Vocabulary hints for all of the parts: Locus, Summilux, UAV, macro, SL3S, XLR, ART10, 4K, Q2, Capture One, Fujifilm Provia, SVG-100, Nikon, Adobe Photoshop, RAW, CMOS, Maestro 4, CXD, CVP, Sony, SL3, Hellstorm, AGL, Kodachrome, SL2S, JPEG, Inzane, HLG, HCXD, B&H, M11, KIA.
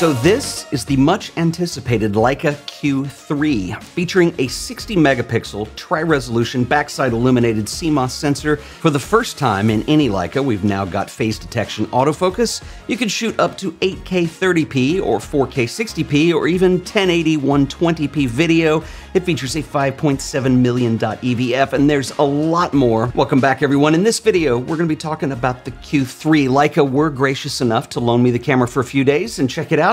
So this is the much anticipated Leica Q3, featuring a 60 megapixel tri-resolution backside illuminated CMOS sensor. For the first time in any Leica, we've now got phase detection autofocus. You can shoot up to 8K 30p or 4K 60p or even 1080 120p video. It features a 5.7 million dot EVF, and there's a lot more. Welcome back, everyone. In this video, we're going to be talking about the Q3. Leica were gracious enough to loan me the camera for a few days and check it out.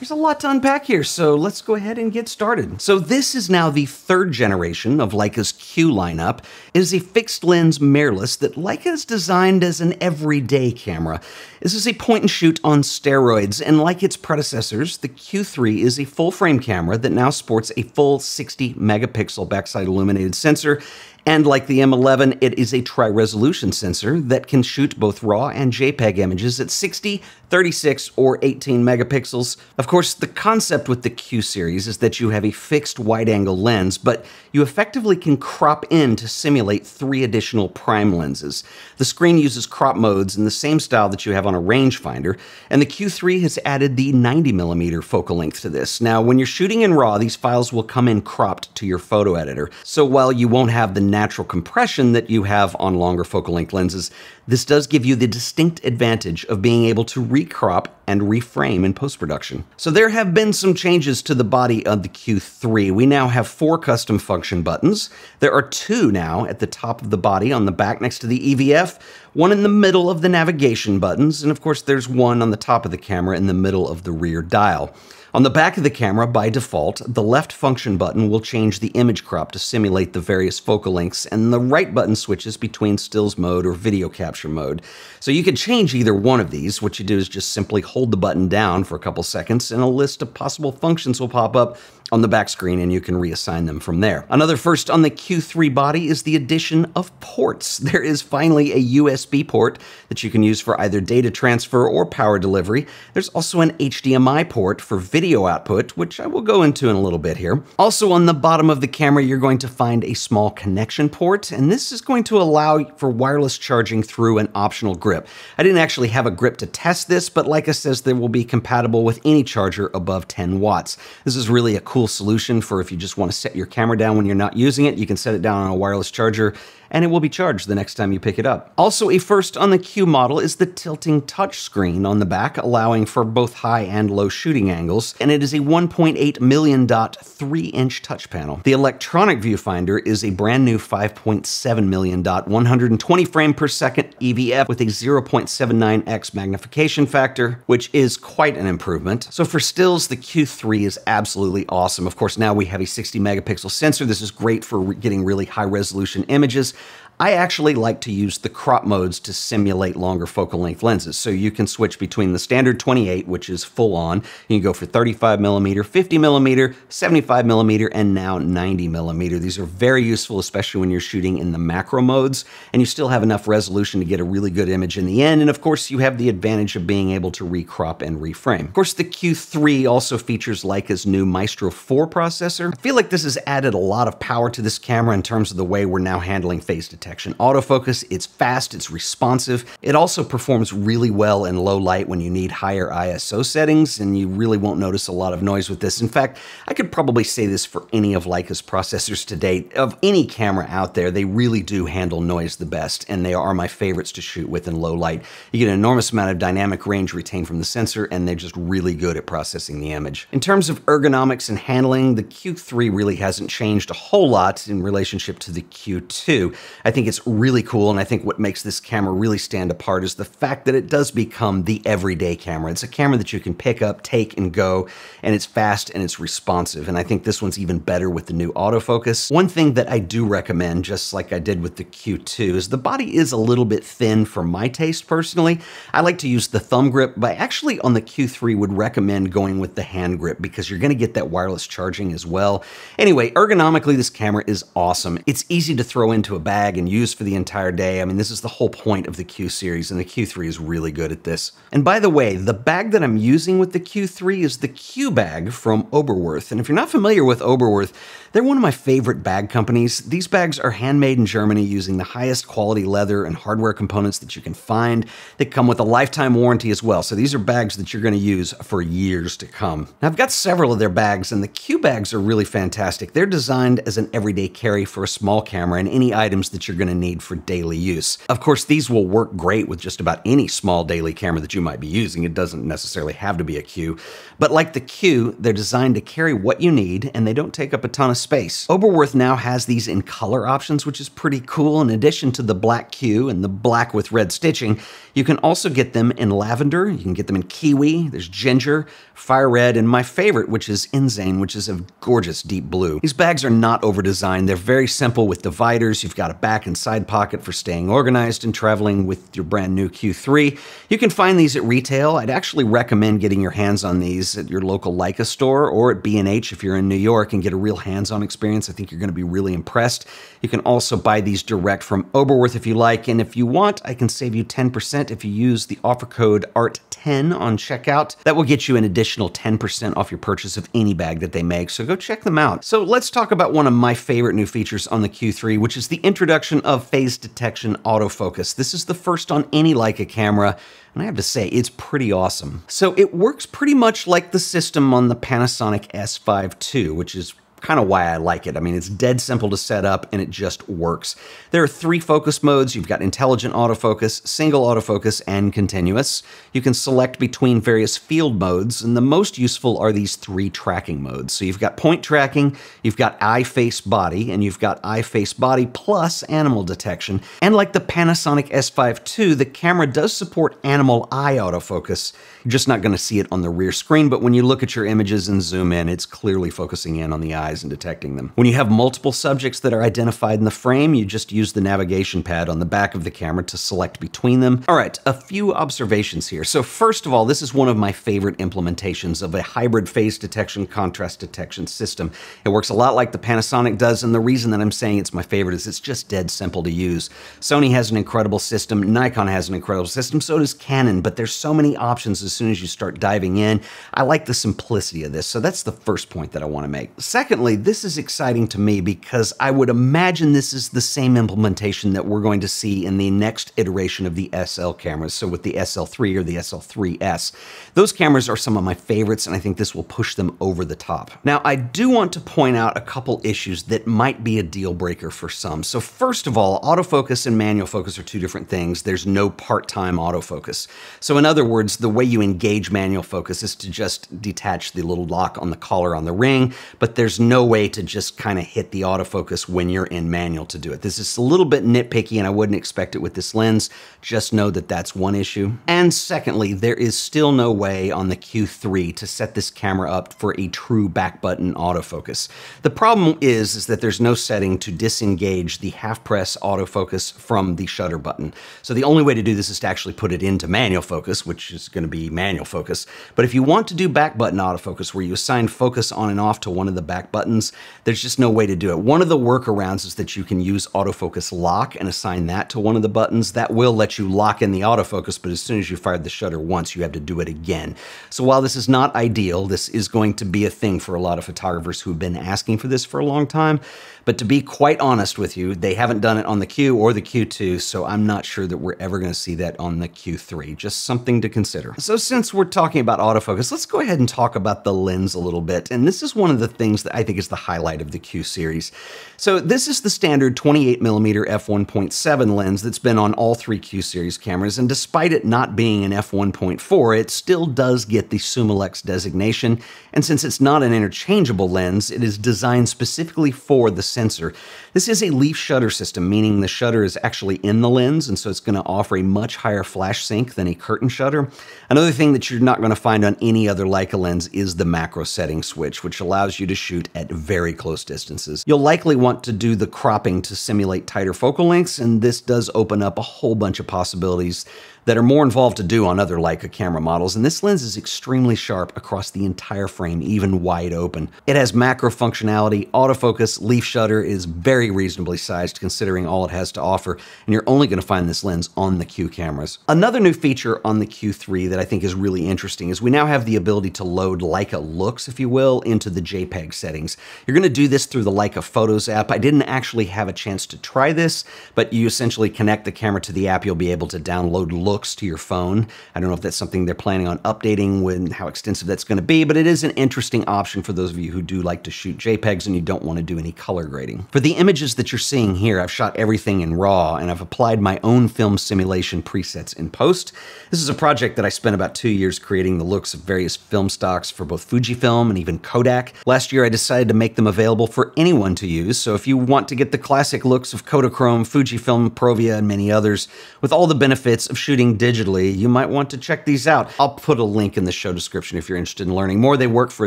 There's a lot to unpack here, so let's go ahead and get started. So this is now the third generation of Leica's Q lineup. It is a fixed lens mirrorless that Leica has designed as an everyday camera. This is a point and shoot on steroids, and like its predecessors, the Q3 is a full frame camera that now sports a full 60 megapixel backside illuminated sensor. And like the M11, it is a tri-resolution sensor that can shoot both RAW and JPEG images at 60, 36, or 18 megapixels. Of course, the concept with the Q series is that you have a fixed wide-angle lens, but you effectively can crop in to simulate three additional prime lenses. The screen uses crop modes in the same style that you have on a rangefinder, and the Q3 has added the 90mm focal length to this. Now, when you're shooting in RAW, these files will come in cropped to your photo editor, so while you won't have the natural compression that you have on longer focal length lenses, this does give you the distinct advantage of being able to recrop and reframe in post-production. So there have been some changes to the body of the Q3. We now have four custom function buttons. There are two now at the top of the body on the back next to the EVF, one in the middle of the navigation buttons, and of course there's one on the top of the camera in the middle of the rear dial. On the back of the camera, by default, the left function button will change the image crop to simulate the various focal lengths, and the right button switches between stills mode or video capture mode. So you can change either one of these. What you do is just simply hold the button down for a couple seconds, and a list of possible functions will pop up on the back screen, and you can reassign them from there. Another first on the Q3 body is the addition of ports. There is finally a USB port that you can use for either data transfer or power delivery. There's also an HDMI port for video output, which I will go into in a little bit here. Also on the bottom of the camera, you're going to find a small connection port, and this is going to allow for wireless charging through an optional grip. I didn't actually have a grip to test this, but Leica says they will be compatible with any charger above 10 watts. This is really a cool solution for if you just want to set your camera down when you're not using it. You can set it down on a wireless charger, and it will be charged the next time you pick it up. Also, a first on the Q model is the tilting touch screen on the back, allowing for both high and low shooting angles, and it is a 1.8 million dot 3-inch touch panel. The electronic viewfinder is a brand new 5.7 million dot 120 frame per second EVF with a 0.79x magnification factor, which is quite an improvement. So for stills, the Q3 is absolutely awesome. Of course, now we have a 60 megapixel sensor. This is great for getting really high resolution images. I actually like to use the crop modes to simulate longer focal length lenses. So you can switch between the standard 28, which is full on. You can go for 35 millimeter, 50 millimeter, 75 millimeter, and now 90 millimeter. These are very useful, especially when you're shooting in the macro modes, and you still have enough resolution to get a really good image in the end. And of course, you have the advantage of being able to recrop and reframe. Of course, the Q3 also features Leica's new Maestro 4 processor. I feel like this has added a lot of power to this camera in terms of the way we're now handling phase detection autofocus. It's fast, it's responsive. It also performs really well in low light when you need higher ISO settings, and you really won't notice a lot of noise with this. In fact, I could probably say this for any of Leica's processors to date. Of any camera out there, they really do handle noise the best, and they are my favorites to shoot with in low light. You get an enormous amount of dynamic range retained from the sensor, and they're just really good at processing the image. In terms of ergonomics and handling, the Q3 really hasn't changed a whole lot in relationship to the Q2. I think it's really cool, and I think what makes this camera really stand apart is the fact that it does become the everyday camera. It's a camera that you can pick up, take, and go, and it's fast and it's responsive, and I think this one's even better with the new autofocus. One thing that I do recommend, just like I did with the Q2, is the body is a little bit thin for my taste personally. I like to use the thumb grip, but actually on the Q3 would recommend going with the hand grip because you're going to get that wireless charging as well. Anyway, ergonomically, this camera is awesome. It's easy to throw into a bag and can use for the entire day. I mean, this is the whole point of the Q series, and the Q3 is really good at this. And by the way, the bag that I'm using with the Q3 is the Q bag from Oberwerth. And if you're not familiar with Oberwerth, they're one of my favorite bag companies. These bags are handmade in Germany using the highest quality leather and hardware components that you can find. They come with a lifetime warranty as well. So these are bags that you're going to use for years to come. Now, I've got several of their bags, and the Q bags are really fantastic. They're designed as an everyday carry for a small camera and any items that you're going to need for daily use. Of course, these will work great with just about any small daily camera that you might be using. It doesn't necessarily have to be a Q, but like the Q, they're designed to carry what you need, and they don't take up a ton of space. Oberwerth now has these in color options, which is pretty cool. In addition to the black Q and the black with red stitching, you can also get them in lavender, you can get them in kiwi, there's ginger, fire red, and my favorite, which is Inzane, which is a gorgeous deep blue. These bags are not over-designed. They're very simple with dividers. You've got a back and side pocket for staying organized and traveling with your brand new Q3. You can find these at retail. I'd actually recommend getting your hands on these at your local Leica store or at B&H if you're in New York and get a real hands-on experience. I think you're going to be really impressed. You can also buy these direct from Oberwerth if you like, and if you want, I can save you 10% if you use the offer code ART10 on checkout. That will get you an additional 10% off your purchase of any bag that they make, so go check them out. So let's talk about one of my favorite new features on the Q3, which is the introduction of phase detection autofocus. This is the first on any Leica camera, and I have to say, it's pretty awesome. So it works pretty much like the system on the Panasonic S5 II, which is kind of why I like it. I mean, it's dead simple to set up and it just works. There are three focus modes. You've got intelligent autofocus, single autofocus, and continuous. You can select between various field modes, and the most useful are these three tracking modes. So you've got point tracking, you've got eye, face, body, and you've got eye, face, body plus animal detection. And like the Panasonic S5 II, the camera does support animal eye autofocus. You're just not going to see it on the rear screen, but when you look at your images and zoom in, it's clearly focusing in on the eyes and detecting them. When you have multiple subjects that are identified in the frame, you just use the navigation pad on the back of the camera to select between them. All right, a few observations here. So first of all, this is one of my favorite implementations of a hybrid phase detection, contrast detection system. It works a lot like the Panasonic does, and the reason that I'm saying it's my favorite is it's just dead simple to use. Sony has an incredible system, Nikon has an incredible system, so does Canon, but there's so many options as soon as you start diving in. I like the simplicity of this, so that's the first point that I want to make. Secondly, this is exciting to me because I would imagine this is the same implementation that we're going to see in the next iteration of the SL cameras, so with the SL3 or the SL3S. Those cameras are some of my favorites, and I think this will push them over the top. Now, I do want to point out a couple issues that might be a deal breaker for some. So first of all, autofocus and manual focus are two different things. There's no part-time autofocus. So in other words, the way you engage manual focus is to just detach the little lock on the collar on the ring, but there's no way to just kind of hit the autofocus when you're in manual to do it. This is a little bit nitpicky, and I wouldn't expect it with this lens. Just know that that's one issue. And secondly, there is still no way on the Q3 to set this camera up for a true back button autofocus. The problem is that there's no setting to disengage the half press autofocus from the shutter button. So the only way to do this is to actually put it into manual focus, which is going to be manual focus. But if you want to do back button autofocus, where you assign focus on and off to one of the back buttons, there's just no way to do it. One of the workarounds is that you can use autofocus lock and assign that to one of the buttons. That will let you lock in the autofocus, but as soon as you fired the shutter once, you have to do it again. So while this is not ideal, this is going to be a thing for a lot of photographers who've been asking for this for a long time. But to be quite honest with you, they haven't done it on the Q or the Q2, so I'm not sure that we're ever going to see that on the Q3. Just something to consider. So since we're talking about autofocus, let's go ahead and talk about the lens a little bit. And this is one of the things that I think is the highlight of the Q series. So this is the standard 28mm f1.7 lens that's been on all three Q series cameras, and despite it not being an f1.4, it still does get the Summilux designation, and since it's not an interchangeable lens, it is designed specifically for the sensor. This is a leaf shutter system, meaning the shutter is actually in the lens, and so it's going to offer a much higher flash sync than a curtain shutter. Another thing that you're not going to find on any other Leica lens is the macro setting switch, which allows you to shoot at very close distances. You'll likely want to do the cropping to simulate tighter focal lengths, and this does open up a whole bunch of possibilities that are more involved to do on other Leica camera models, and this lens is extremely sharp across the entire frame, even wide open. It has macro functionality, autofocus, leaf shutter is very reasonably sized considering all it has to offer, and you're only going to find this lens on the Q cameras. Another new feature on the Q3 that I think is really interesting is we now have the ability to load Leica looks, if you will, into the JPEG settings. You're going to do this through the Leica Photos app. I didn't actually have a chance to try this, but you essentially connect the camera to the app. You'll be able to download looks to your phone. I don't know if that's something they're planning on updating, when how extensive that's going to be, but it is an interesting option for those of you who do like to shoot JPEGs and you don't want to do any color grading. For the images that you're seeing here, I've shot everything in RAW and I've applied my own film simulation presets in post. This is a project that I spent about 2 years creating the looks of various film stocks for both Fujifilm and even Kodak. Last year I decided to make them available for anyone to use, so if you want to get the classic looks of Kodachrome, Fujifilm Provia, and many others with all the benefits of shooting digitally, you might want to check these out. I'll put a link in the show description if you're interested in learning more. They work for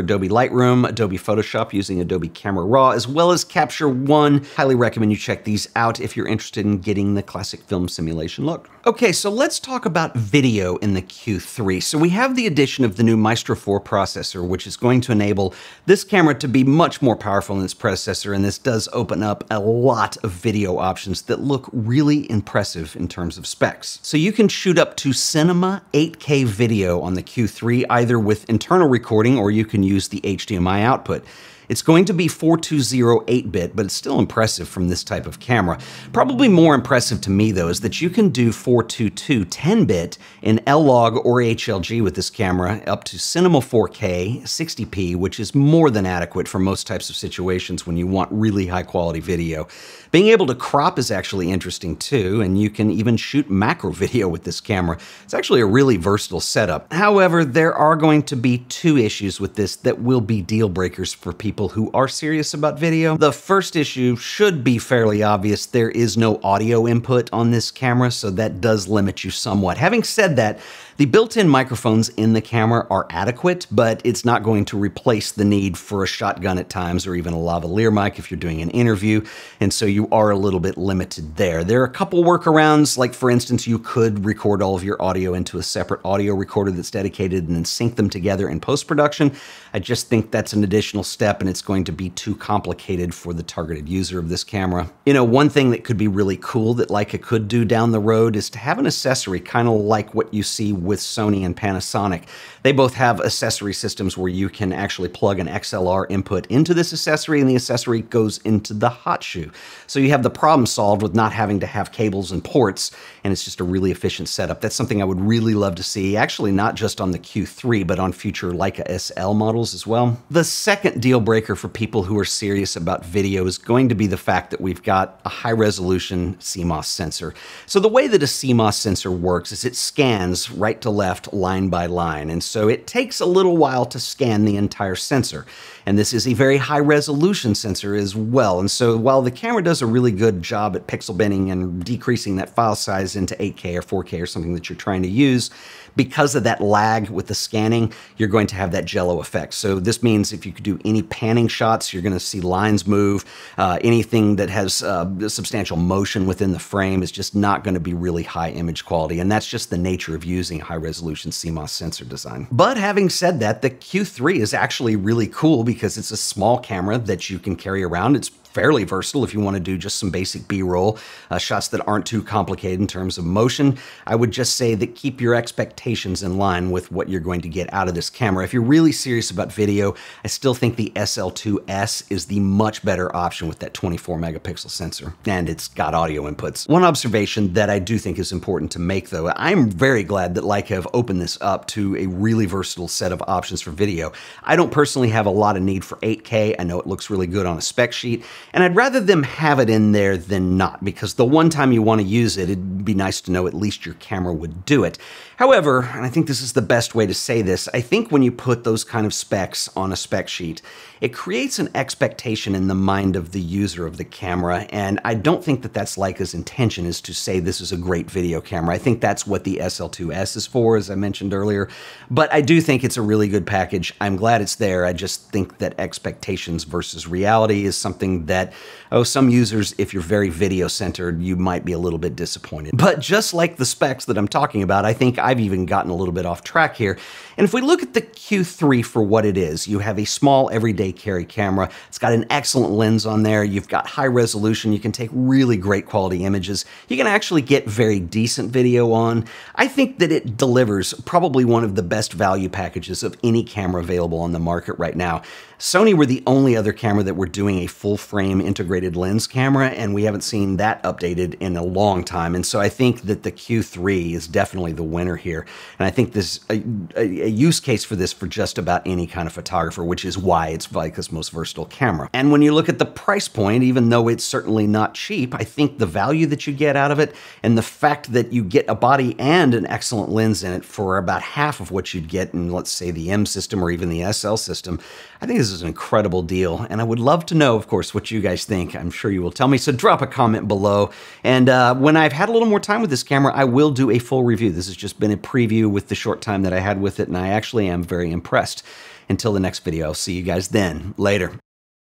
Adobe Lightroom, Adobe Photoshop using Adobe Camera Raw, as well as Capture One. Highly recommend you check these out if you're interested in getting the classic film simulation look. Okay, so let's talk about video in the Q3. So we have the addition of the new Maestro 4 processor, which is going to enable this camera to be much more powerful than its predecessor, and this does open up a lot of video options that look really impressive in terms of specs. So you can shoot up to cinema 8K video on the Q3, either with internal recording or you can use the HDMI output. It's going to be 420 8-bit, but it's still impressive from this type of camera. Probably more impressive to me, though, is that you can do 422 10-bit in L-Log or HLG with this camera up to cinema 4K 60p, which is more than adequate for most types of situations when you want really high-quality video. Being able to crop is actually interesting, too, and you can even shoot macro video with this camera. It's actually a really versatile setup. However, there are going to be two issues with this that will be deal-breakers for people who are serious about video. The first issue should be fairly obvious. There is no audio input on this camera, so that does limit you somewhat. Having said that, the built-in microphones in the camera are adequate, but it's not going to replace the need for a shotgun at times or even a lavalier mic if you're doing an interview, and so you are a little bit limited there. There are a couple workarounds, like for instance, you could record all of your audio into a separate audio recorder that's dedicated and then sync them together in post-production. I just think that's an additional step, and it's going to be too complicated for the targeted user of this camera. You know, one thing that could be really cool that Leica could do down the road is to have an accessory, kind of like what you see with Sony and Panasonic. They both have accessory systems where you can actually plug an XLR input into this accessory, and the accessory goes into the hot shoe. So you have the problem solved with not having to have cables and ports, and it's just a really efficient setup. That's something I would really love to see, actually not just on the Q3, but on future Leica SL models as well. The second deal breaker for people who are serious about video is going to be the fact that we've got a high-resolution CMOS sensor. So the way that a CMOS sensor works is it scans right to left, line by line, and so it takes a little while to scan the entire sensor. And this is a very high-resolution sensor as well, and so while the camera does a really good job at pixel binning and decreasing that file size into 8K or 4K or something that you're trying to use, because of that lag with the scanning, you're going to have that jello effect. So this means if you could do any panning shots, you're going to see lines move. Anything that has substantial motion within the frame is just not going to be really high image quality, and that's just the nature of using high-resolution CMOS sensor design. But having said that, the Q3 is actually really cool because it's a small camera that you can carry around. It's fairly versatile if you want to do just some basic B-roll, shots that aren't too complicated in terms of motion. I would just say that keep your expectations in line with what you're going to get out of this camera. If you're really serious about video, I still think the SL3S is the much better option with that 24-megapixel sensor, and it's got audio inputs. One observation that I do think is important to make, though, I'm very glad that Leica have opened this up to a really versatile set of options for video. I don't personally have a lot of need for 8K. I know it looks really good on a spec sheet, and I'd rather them have it in there than not, because the one time you want to use it, it'd be nice to know at least your camera would do it. However, and I think this is the best way to say this, I think when you put those kind of specs on a spec sheet, it creates an expectation in the mind of the user of the camera, and I don't think that that's Leica's intention, is to say this is a great video camera. I think that's what the SL2S is for, as I mentioned earlier, but I do think it's a really good package. I'm glad it's there. I just think that expectations versus reality is something that that, oh, some users, if you're very video-centered, you might be a little bit disappointed. But just like the specs that I'm talking about, I think I've even gotten a little bit off track here. And if we look at the Q3 for what it is, you have a small everyday carry camera. It's got an excellent lens on there. You've got high resolution. You can take really great quality images. You can actually get very decent video on. I think that it delivers probably one of the best value packages of any camera available on the market right now. Sony were the only other camera that were doing a full-frame integrated lens camera, and we haven't seen that updated in a long time. And so I think that the Q3 is definitely the winner here. And I think there's a use case for this for just about any kind of photographer, which is why it's Leica's most versatile camera. And when you look at the price point, even though it's certainly not cheap, I think the value that you get out of it and the fact that you get a body and an excellent lens in it for about half of what you'd get in, let's say, the M system or even the SL system, I think this is an incredible deal. And I would love to know, of course, what you guys think. I'm sure you will tell me, so drop a comment below. And when I've had a little more time with this camera, I will do a full review. This has just been a preview with the short time that I had with it, and I actually am very impressed. Until the next video, I'll see you guys then. Later.